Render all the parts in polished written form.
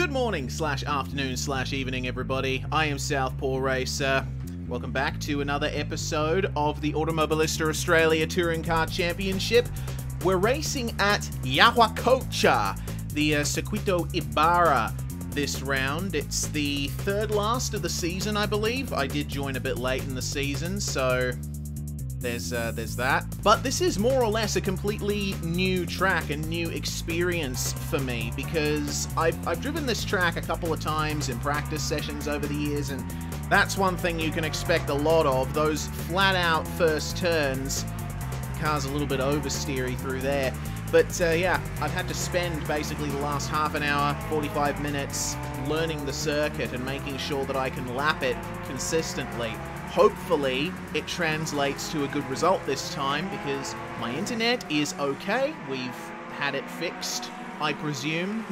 Good morning / afternoon / evening, everybody. I am Southpaw Racer. Welcome back to another episode of the Automobilista Australia Touring Car Championship. We're racing at Yahuarcocha, the Circuito Ibarra this round. It's the third last of the season, I believe. I did join a bit late in the season, so there's that. But this is more or less a completely new track and new experience for me, because I've driven this track a couple of times in practice sessions over the years, and that's one thing you can expect a lot of, those flat-out first turns. The car's a little bit oversteery through there. But yeah, I've had to spend basically the last half an hour, 45 minutes, learning the circuit and making sure that I can lap it consistently. Hopefully, it translates to a good result this time, because my internet is okay. We've had it fixed, I presume.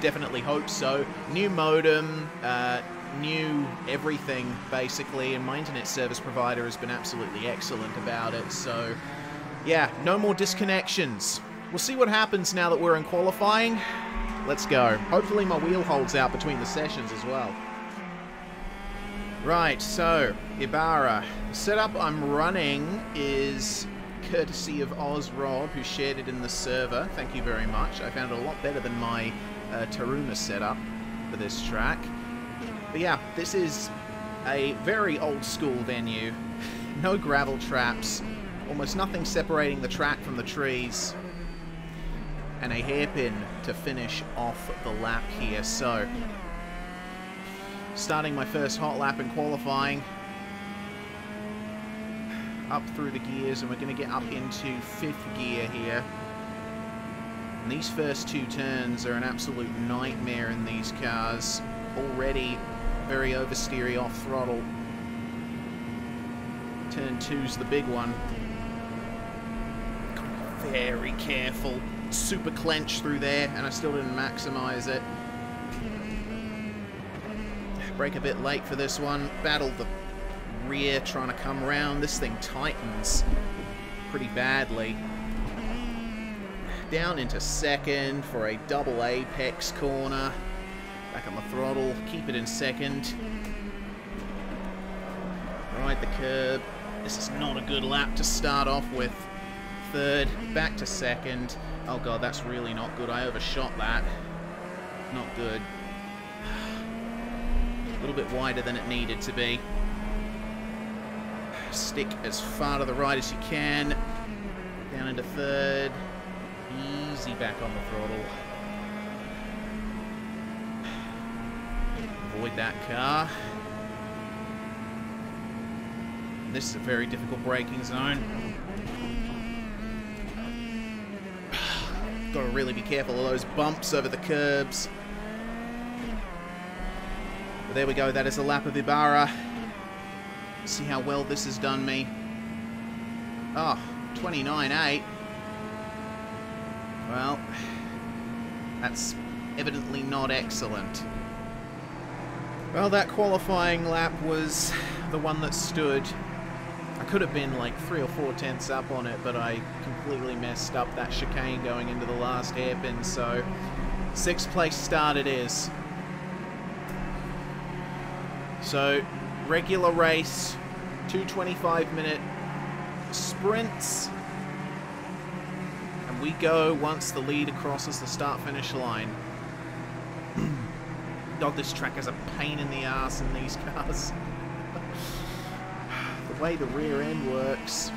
Definitely hope so. New modem, new everything, basically, and my internet service provider has been absolutely excellent about it, so yeah, no more disconnections. We'll see what happens now that we're in qualifying. Let's go. Hopefully my wheel holds out between the sessions as well. Right, so, Ibarra. The setup I'm running is courtesy of Oz Rob, who shared it in the server. Thank you very much. I found it a lot better than my Taruma setup for this track. But yeah, this is a very old-school venue. No gravel traps. Almost nothing separating the track from the trees. And a hairpin to finish off the lap here. So, starting my first hot lap in qualifying. Up through the gears, and we're going to get up into fifth gear here. And these first two turns are an absolute nightmare in these cars. Already very oversteery off throttle. Turn two's the big one. Very careful. Super clench through there, and I still didn't maximize it. Brake a bit late for this one. Battled the rear trying to come round. This thing tightens pretty badly. Down into second for a double apex corner. Back on the throttle. Keep it in second. Ride the curb. This is not a good lap to start off with. Third, back to second. Oh god, that's really not good. I overshot that. Not good. A little bit wider than it needed to be. Stick as far to the right as you can. Down into third. Easy back on the throttle. Avoid that car. This is a very difficult braking zone. Gotta really be careful of those bumps over the curbs. But there we go, that is a lap of Ibarra. See how well this has done me. Oh, 29.8. Well, that's evidently not excellent. Well, that qualifying lap was the one that stood. I could have been like 3 or 4 tenths up on it, but I completely messed up that chicane going into the last hairpin, so 6th place start it is. So, regular race, 2 25-minute sprints, and we go once the leader crosses the start-finish line. God, this track is a pain in the ass in these cars. The way the rear end works,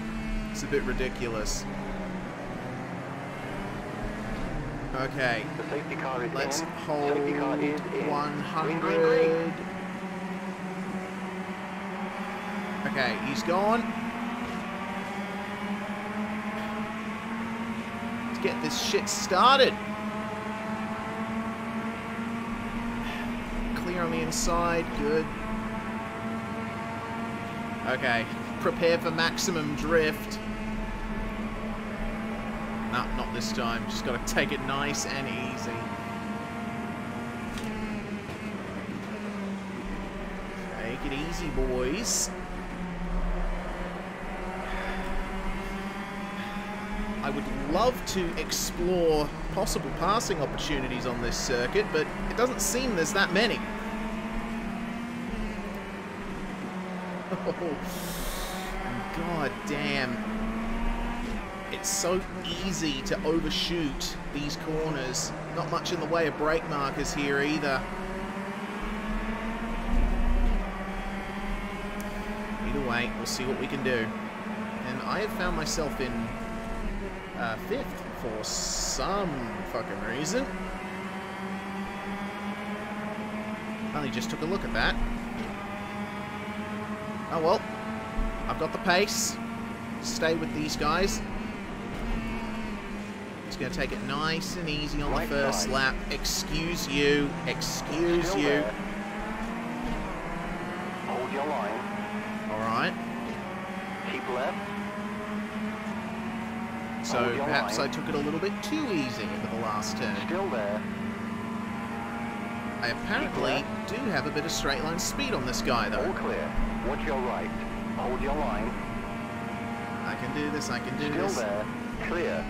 it's a bit ridiculous. Okay, the safety car is let's in. Hold safety car is 100. Green. Okay, he's gone. Let's get this shit started. Clear on the inside, good. Okay, prepare for maximum drift. No, not this time. Just gotta take it nice and easy. Take it easy, boys. I would love to explore possible passing opportunities on this circuit, but it doesn't seem there's that many. Oh, god damn. It's so easy to overshoot these corners. Not much in the way of brake markers here either. Either way, we'll see what we can do. And I have found myself in fifth for some fucking reason. Only just took a look at that. Oh well, I've got the pace. Stay with these guys. Just going to take it nice and easy on the first lap. Excuse you. Excuse you. Hold your line. All right. Keep left. So perhaps I took it a little bit too easy for the last turn. Still there. I apparently do have a bit of straight line speed on this guy though. All clear. Watch your right. Hold your line. I can do this. I can do this. Still there. Clear.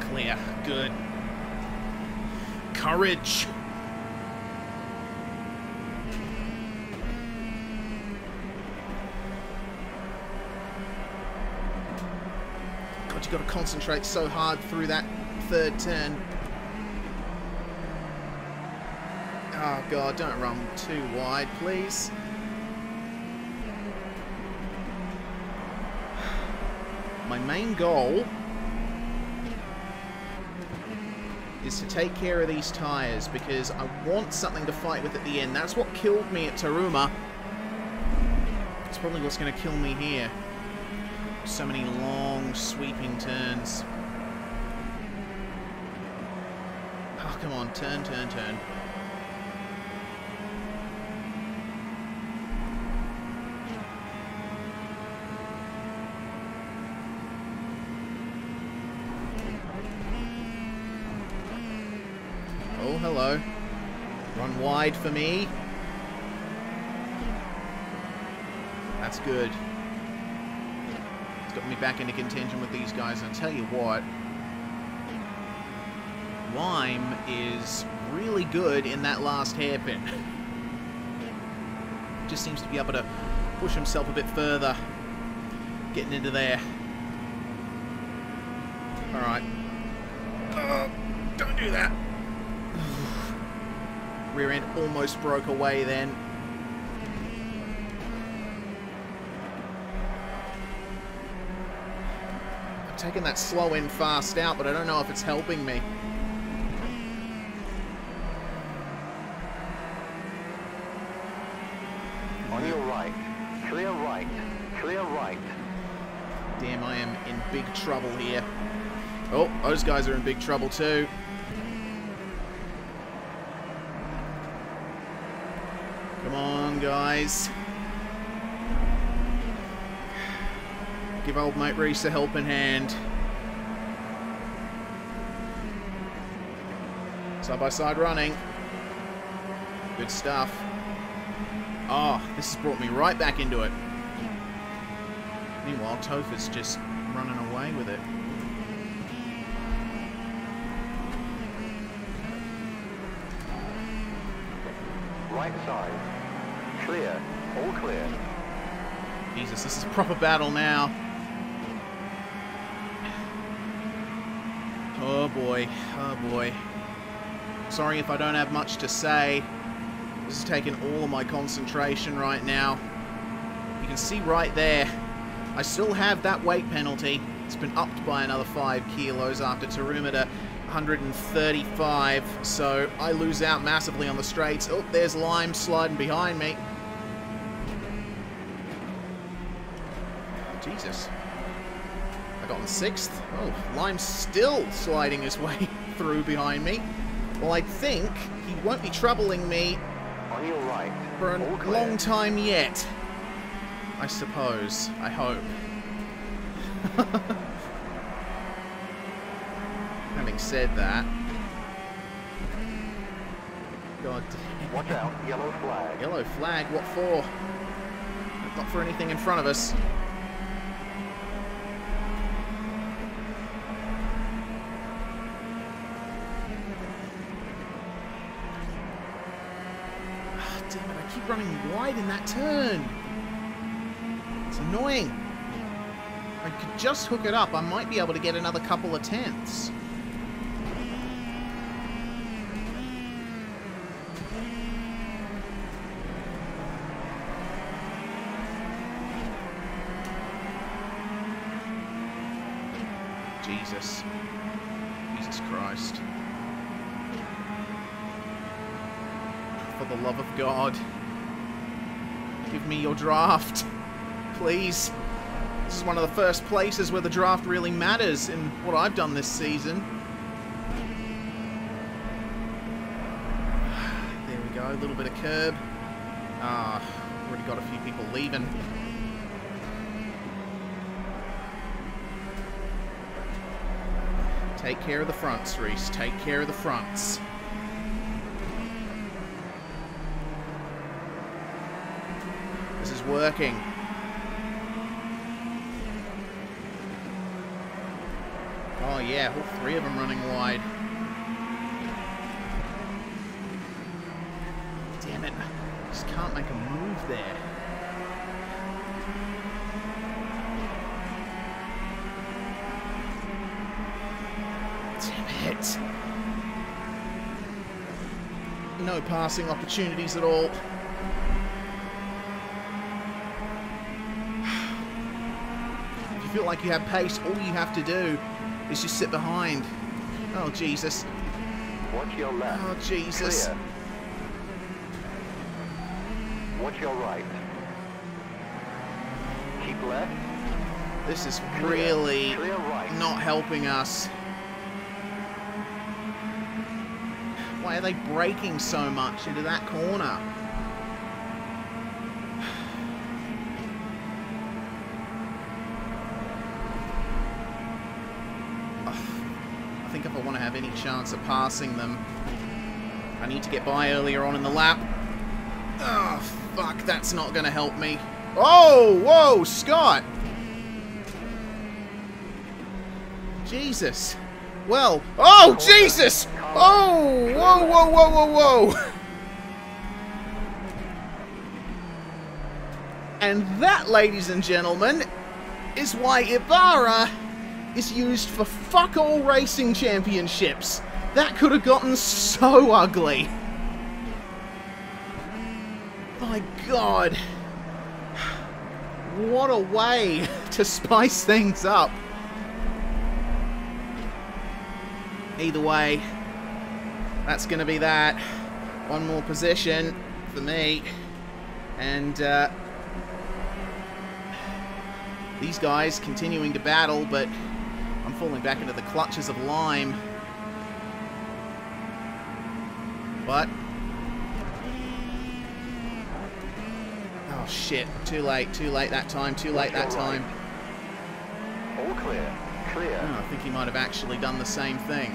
Clear. Good. Courage. God, you got to concentrate so hard through that third turn. Oh god, don't run too wide, please. My main goal is to take care of these tyres because I want something to fight with at the end. That's what killed me at Taruma. It's probably what's going to kill me here. So many long, sweeping turns. Oh, come on. Turn, turn, turn. Hello. Run wide for me. That's good. It's got me back into contention with these guys. And I'll tell you what, Lime is really good in that last hairpin. Just seems to be able to push himself a bit further. Getting into there. Alright. Don't do that. Rear end almost broke away then. I've taken that slow end fast out, but I don't know if it's helping me. On your right. Clear right. Clear right. Damn, I am in big trouble here. Oh, those guys are in big trouble too. Come on, guys. Give old mate Reese a helping hand. Side-by-side running. Good stuff. Oh, this has brought me right back into it. Meanwhile, Toph is just running away with it. Right side. Clear. All clear. Jesus, this is a proper battle now. Oh boy. Oh boy. Sorry if I don't have much to say. This is taking all of my concentration right now. You can see right there, I still have that weight penalty. It's been upped by another 5 kilos after Taruma to 135, so I lose out massively on the straights. Oh, there's Lime sliding behind me. Jesus. I got in sixth. Oh, Lime's still sliding his way through behind me. Well, I think he won't be troubling me for a long time yet. I suppose. I hope. Having said that, god damn. Watch out, yellow flag. Yellow flag, what for? Not for anything in front of us. Damn it, I keep running wide in that turn. It's annoying. If I could just hook it up, I might be able to get another couple of tenths. Jesus. Jesus Christ. For the love of God. Give me your draft. Please. This is one of the first places where the draft really matters in what I've done this season. There we go. A little bit of curb. Ah, already got a few people leaving. Take care of the fronts, Reese. Take care of the fronts. This is working. Oh yeah, all three of them running wide. Damn it. Just can't make a move there. No passing opportunities at all. If you feel like you have pace, all you have to do is just sit behind. Oh, Jesus. Watch your left. Oh, Jesus. Clear. Watch your right. Keep left. This is clear. Really clear right. Not helping us. Why are they braking so much into that corner? Oh, I think if I want to have any chance of passing them, I need to get by earlier on in the lap. Oh, fuck, that's not going to help me. Oh, whoa, Scott! Jesus. Well, oh, Jesus! Oh, whoa, whoa, whoa, whoa, whoa! And that, ladies and gentlemen, is why Ibarra is used for fuck all racing championships. That could have gotten so ugly. My God. What a way to spice things up. Either way, that's going to be that. One more position for me. And these guys continuing to battle, but I'm falling back into the clutches of Lime. But... oh, shit. Too late that time, too late that time. All clear, clear. Oh, I think he might have actually done the same thing.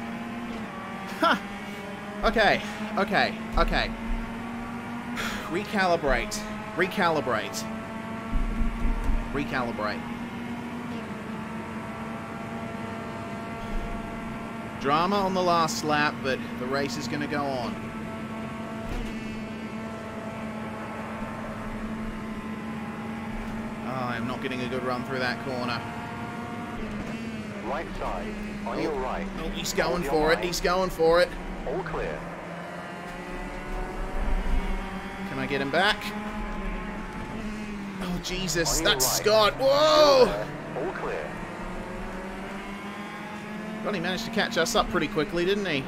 Ha! Huh. Okay, okay, okay. Recalibrate, recalibrate, recalibrate. Drama on the last lap, but the race is going to go on. Oh, I'm not getting a good run through that corner. Right side. On your right. Oh, he's going for it. He's going for it. All clear. Can I get him back? Oh, Jesus. That's Scott. Whoa! All clear. Well, he managed to catch us up pretty quickly, didn't he?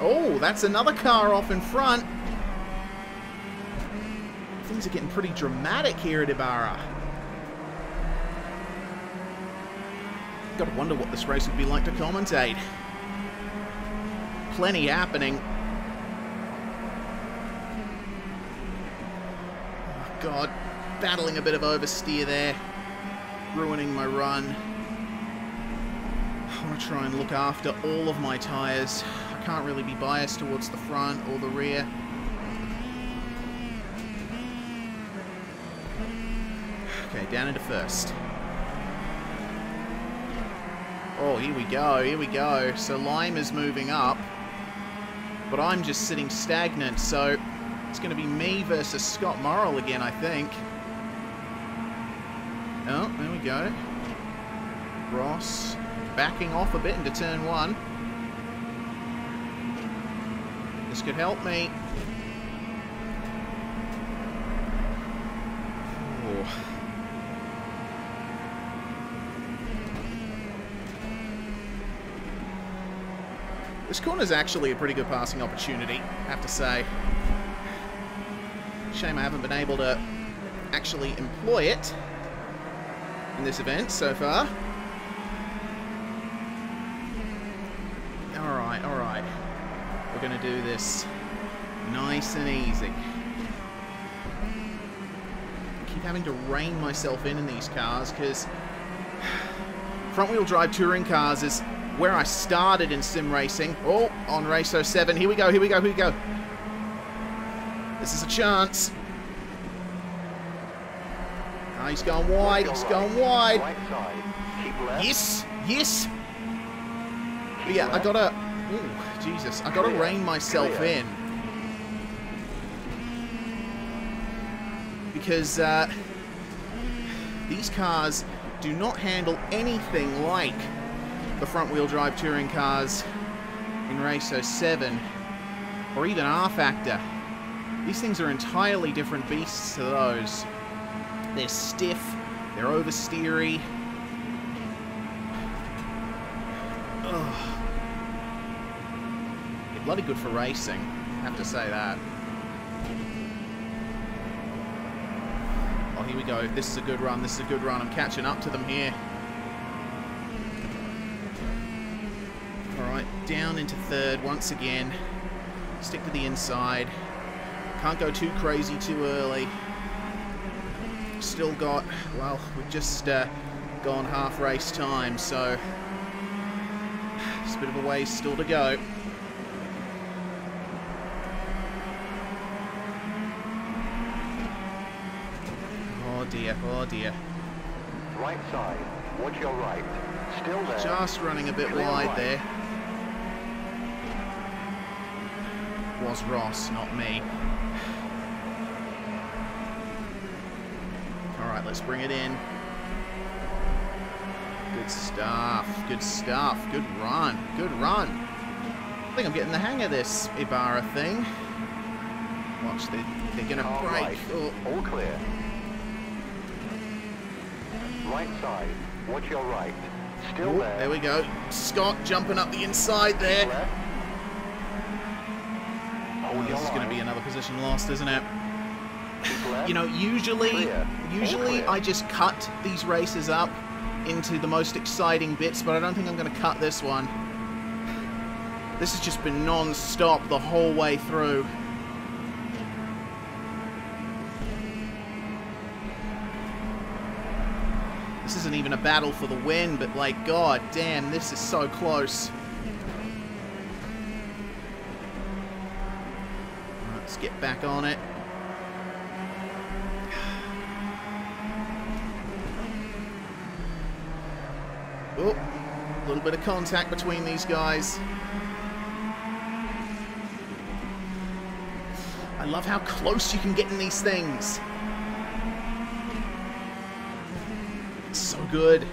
Oh, that's another car off in front. Things are getting pretty dramatic here at Ibarra. Got to wonder what this race would be like to commentate. Plenty happening. Oh, God, battling a bit of oversteer there, ruining my run. I want to try and look after all of my tyres. I can't really be biased towards the front or the rear. Okay, down into first. Oh, here we go, here we go. So Lime is moving up. but I'm just sitting stagnant, so it's going to be me versus Scott Morrell again, I think. Oh, there we go. Ross backing off a bit into turn one. This could help me. This corner's actually a pretty good passing opportunity, I have to say. Shame I haven't been able to actually employ it in this event so far. Alright, alright. We're going to do this nice and easy. I keep having to rein myself in these cars because front-wheel drive touring cars is where I started in sim racing. Oh, on Race 07. Here we go, here we go, here we go. This is a chance. Oh, he's going wide, he's going wide. Yes, yes. But yeah, I gotta, ooh, Jesus, I gotta rein myself in. Because these cars do not handle anything like the front-wheel drive touring cars in Race 07 or even rFactor. These things are entirely different beasts to those. They're stiff, they're oversteery. Ugh. They're bloody good for racing, I have to say that. Oh, here we go. This is a good run, this is a good run. I'm catching up to them here. Down into third once again. Stick to the inside. Can't go too crazy too early. Still got, well, we've just gone half race time, so it's a bit of a ways still to go. Oh dear, oh dear. Right side, watch your right. Still there. Just running a bit wide there. Was Ross, not me. Alright, let's bring it in. Good stuff, good stuff. Good run, good run. I think I'm getting the hang of this Ibarra thing. Watch, they're going to break. Oh. All clear. Right side, watch your right. Still there. There we go. Scott jumping up the inside there. Oh, this is going to be another position lost, isn't it? You know, usually I just cut these races up into the most exciting bits, but I don't think I'm going to cut this one. This has just been non-stop the whole way through. This isn't even a battle for the win, but like, god damn, this is so close. Get back on it. Oh, a little bit of contact between these guys. I love how close you can get in these things. It's so good.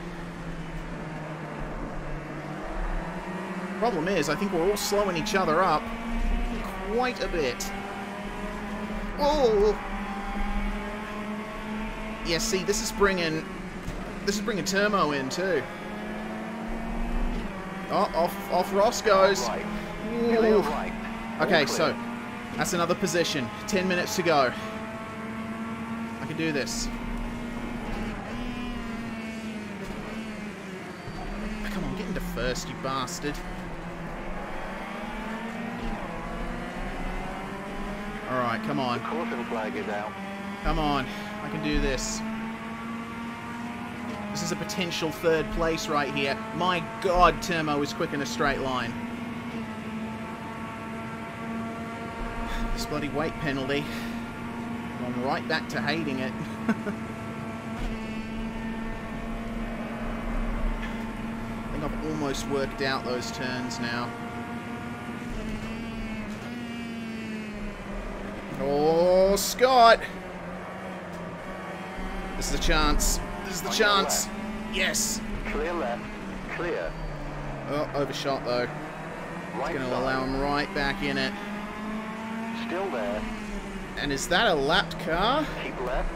Problem is, I think we're all slowing each other up quite a bit. Oh, yeah. See, this is bringing Turmo in too. Oh, off Ross goes. Okay, so that's another position. 10 minutes to go. I can do this. Come on, get into first, you bastard. Alright, come on. Come on, I can do this. This is a potential third place right here. My god, Turmo is quick in a straight line. This bloody weight penalty. I'm right back to hating it. I think I've almost worked out those turns now. Oh, Scott! This is the chance. This is the chance. Yes. Clear left. Clear. Oh, overshot though. It's going to allow him right back in it. Still there. And is that a lapped car? Keep left.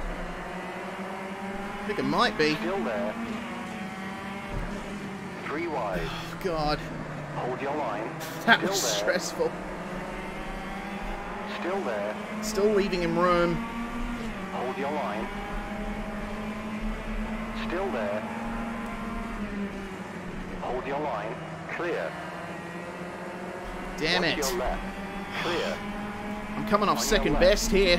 I think it might be. Still there. Three wide. Oh God. Hold your line. That was stressful. Still there. Still leaving him room. Hold your line. Still there. Hold your line. Clear. Damn it. Your left. Clear. I'm coming off second best here.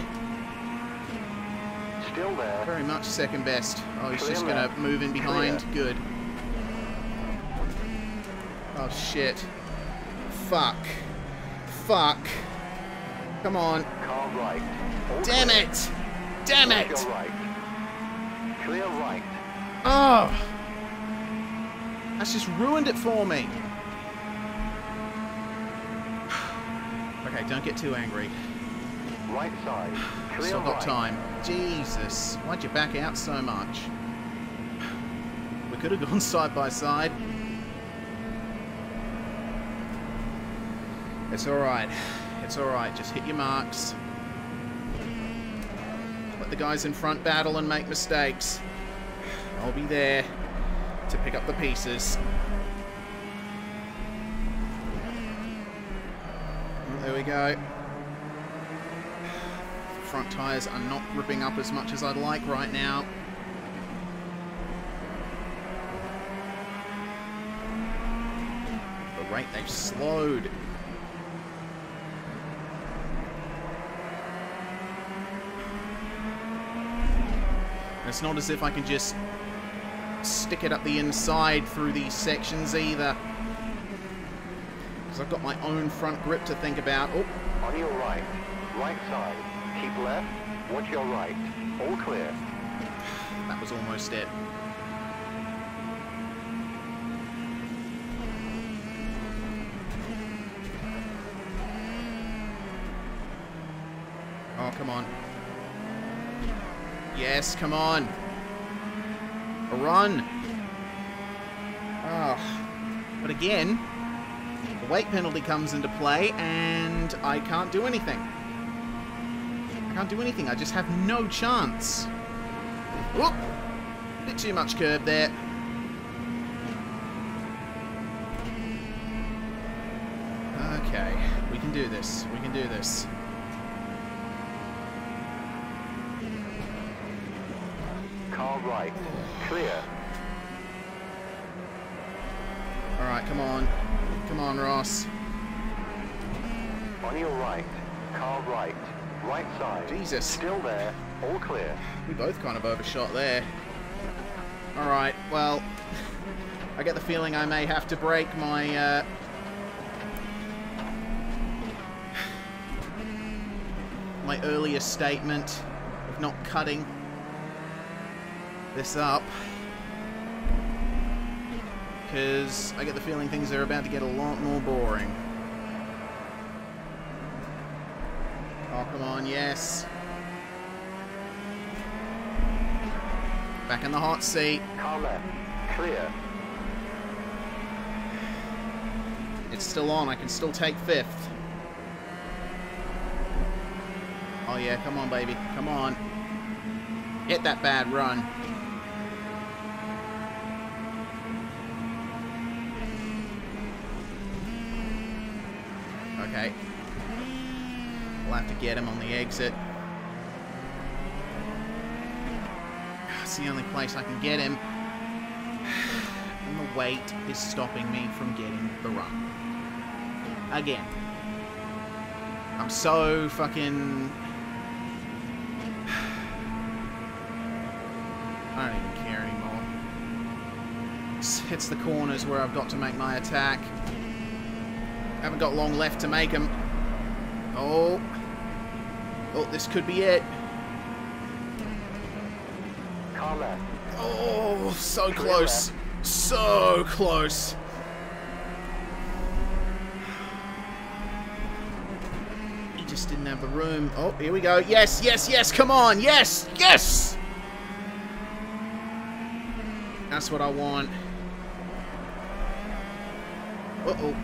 Still there. Very much second best. Oh, he's just going to move in behind. Clear. Good. Oh, shit. Fuck. Fuck. Come on. Car right. Damn it! Damn it! Right. Clear right. Oh! That's just ruined it for me. Okay, don't get too angry. Right side. Clear Still got time. Jesus, why'd you back out so much? We could have gone side by side. It's alright. It's alright, just hit your marks. Let the guys in front battle and make mistakes. I'll be there to pick up the pieces. There we go. Front tires are not ripping up as much as I'd like right now. The rate they've slowed. It's not as if I can just stick it up the inside through these sections either. Because I've got my own front grip to think about. Oh. On your right. Right side. Keep left. Watch your right. All clear. That was almost it. Oh, come on. Yes, come on. A run. Oh. But again, the weight penalty comes into play and I can't do anything. I can't do anything. I just have no chance. Whoop. Bit too much curb there. Okay. We can do this. We can do this. Right. Clear. Alright, come on. Come on, Ross. On your right. Car right. Right side. Jesus. Still there. All clear. We both kind of overshot there. Alright, well, I get the feeling I may have to break my, my earlier statement of not cutting this up, because I get the feeling things are about to get a lot more boring. Oh, come on, yes. Back in the hot seat. Car left. Clear. It's still on. I can still take fifth. Oh, yeah. Come on, baby. Come on. Hit that bad run. Okay. We'll have to get him on the exit. That's the only place I can get him. And the weight is stopping me from getting the run. Again. I'm so fucking... I don't even care anymore. It's the corners where I've got to make my attack. Haven't got long left to make them. Oh. Oh, this could be it. Car left. Oh, so close. So close. He just didn't have the room. Oh, here we go. Yes, yes, yes. Come on. Yes, yes. That's what I want. Uh-oh.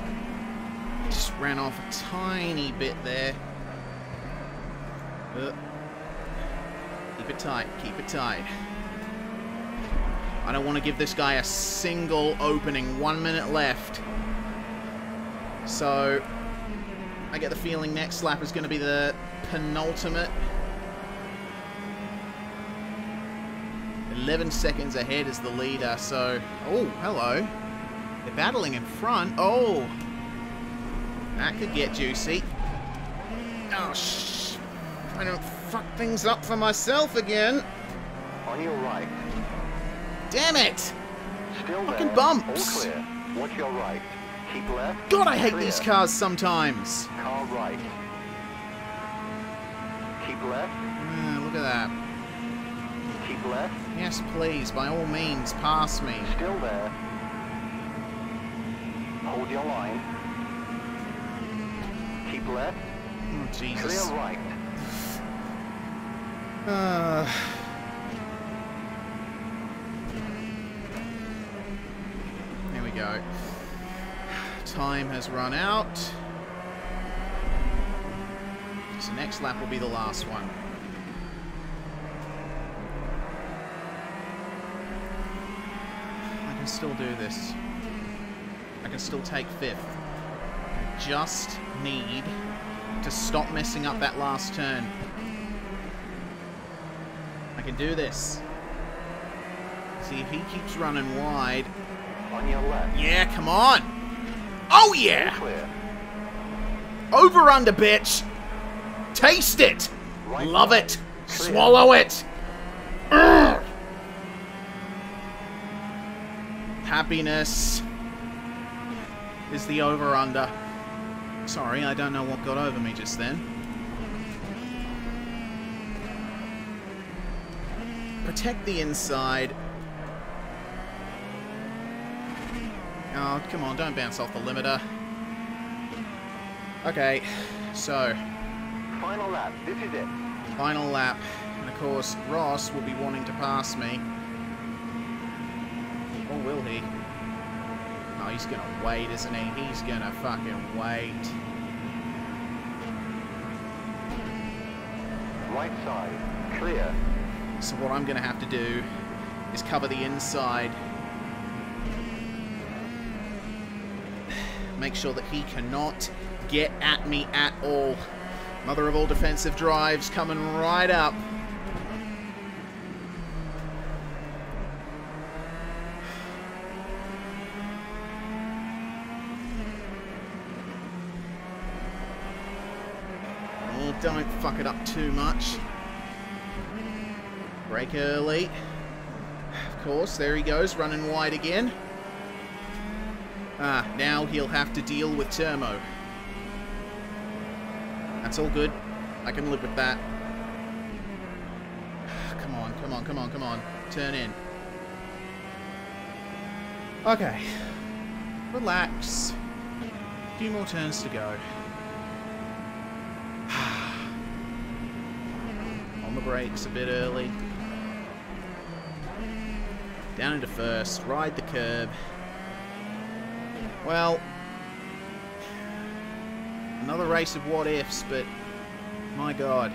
Just ran off a tiny bit there. Keep it tight. Keep it tight. I don't want to give this guy a single opening. 1 minute left. So, I get the feeling next lap is going to be the penultimate. 11 seconds ahead is the leader, so... Oh, hello. They're battling in front. Oh! That could get juicy. Oh, shh! I don't fuck things up for myself again. On your right. Damn it! Still fucking there, bumps! All clear. Watch your right. Keep left. God, I hate clear. These cars sometimes. Car right. Keep left. Look at that. Keep left. Yes, please. By all means, pass me. Still there. Hold your line. Keep left. Oh, Jesus. Clear right. There we go. Time has run out. So next lap will be the last one. I can still do this. I can still take fifth. I just need to stop messing up that last turn. I can do this. See, if he keeps running wide... On your left. Yeah, come on! Oh, yeah! Clear. Over under, bitch! Taste it! Right. Love it! Clear. Swallow it! Urgh. Happiness is the over under. Sorry, I don't know what got over me just then. Protect the inside. Oh, come on, don't bounce off the limiter. Okay, so... Final lap, this is it. Final lap. And of course, Ross will be wanting to pass me. Or will he? Oh, he's gonna wait, isn't he? He's gonna fucking wait. Right side, clear. So what I'm gonna have to do is cover the inside. Make sure that he cannot get at me at all. Mother of all defensive drives coming right up. Oh, don't fuck it up too much. Brake early. Of course, there he goes, running wide again. Ah, now he'll have to deal with Turmo. That's all good. I can live with that. Come on, come on, come on, come on. Turn in. Okay. Relax. A few more turns to go. On the brakes a bit early. Down into first. Ride the curb. Well, another race of what-ifs, but my God.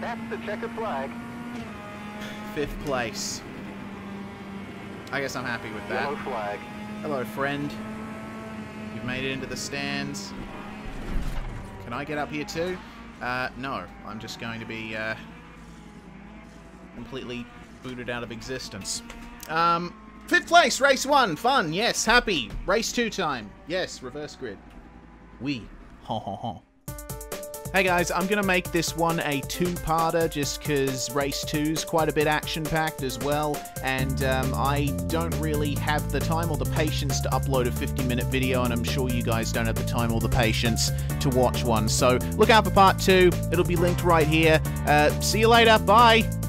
That's the checkered flag. Fifth place. I guess I'm happy with that. Yellow flag. Hello, friend. You've made it into the stands. Can I get up here too? No. I'm just going to be completely booted out of existence. Fifth place, race one, fun, yes, happy. Race two time, yes, reverse grid. We, ha ha ha. Hey guys, I'm gonna make this one a two-parter just because race two's quite a bit action-packed as well, and I don't really have the time or the patience to upload a 50-minute video, and I'm sure you guys don't have the time or the patience to watch one. So look out for part two, it'll be linked right here. See you later, bye.